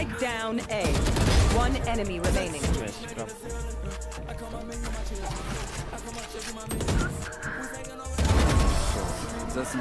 Spike down A. One enemy remaining. That's